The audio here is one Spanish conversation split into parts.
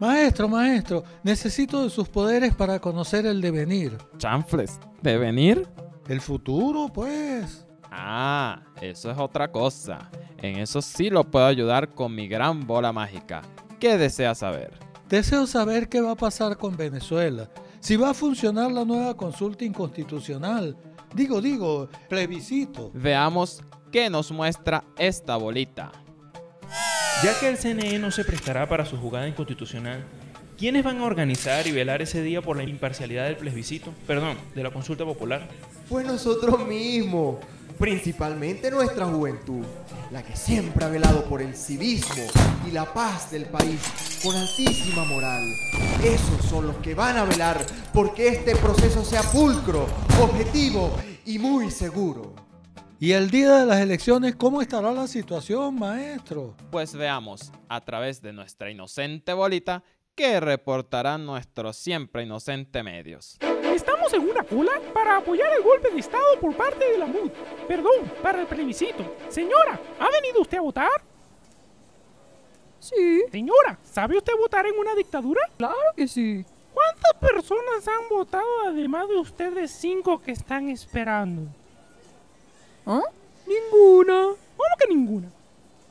Maestro, maestro, necesito de sus poderes para conocer el devenir. Chanfles, ¿devenir? El futuro, pues. Ah, eso es otra cosa. En eso sí lo puedo ayudar con mi gran bola mágica. ¿Qué desea saber? Deseo saber qué va a pasar con Venezuela. Si va a funcionar la nueva consulta inconstitucional. Digo, plebiscito. Veamos qué nos muestra esta bolita. Ya que el CNE no se prestará para su jugada inconstitucional, ¿quiénes van a organizar y velar ese día por la imparcialidad del plebiscito? Perdón, de la consulta popular. Pues nosotros mismos, principalmente nuestra juventud, la que siempre ha velado por el civismo y la paz del país con altísima moral. Esos son los que van a velar porque este proceso sea pulcro, objetivo y muy seguro. ¿Y el día de las elecciones cómo estará la situación, maestro? Pues veamos, a través de nuestra inocente bolita, que reportarán nuestros siempre inocentes medios. Estamos en una cola para apoyar el golpe de estado por parte de la MUD. Perdón, para el plebiscito. Señora, ¿ha venido usted a votar? Sí. Señora, ¿sabe usted votar en una dictadura? Claro que sí. ¿Cuántas personas han votado además de ustedes 5 que están esperando? ¿Ah? Ninguna. ¿Cómo que ninguna?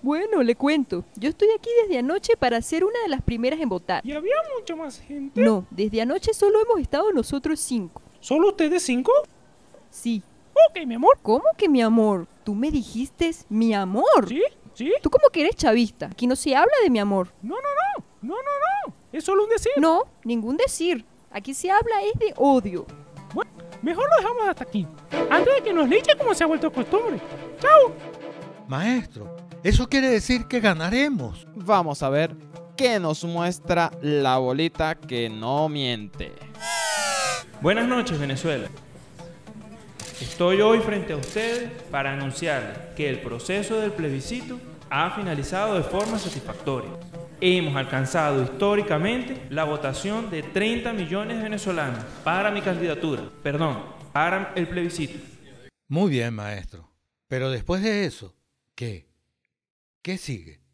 Bueno, le cuento. Yo estoy aquí desde anoche para ser una de las primeras en votar. ¿Y había mucha más gente? No, desde anoche solo hemos estado nosotros 5. ¿Solo ustedes 5? Sí. Ok, mi amor. ¿Cómo que mi amor? Tú me dijiste mi amor. ¿Sí? ¿Sí? Tú como que eres chavista. Aquí no se habla de mi amor. No. Es solo un decir. No, ningún decir. Aquí se habla es de odio. Bueno, mejor lo dejamos hasta aquí. Antes de que nos linche como se ha vuelto costumbre. ¡Chao! Maestro, eso quiere decir que ganaremos. Vamos a ver qué nos muestra la bolita que no miente. Buenas noches, Venezuela. Estoy hoy frente a ustedes para anunciarles que el proceso del plebiscito ha finalizado de forma satisfactoria. Hemos alcanzado históricamente la votación de 30 millones de venezolanos para mi candidatura, perdón, para el plebiscito. Muy bien, maestro. Pero después de eso, ¿qué sigue?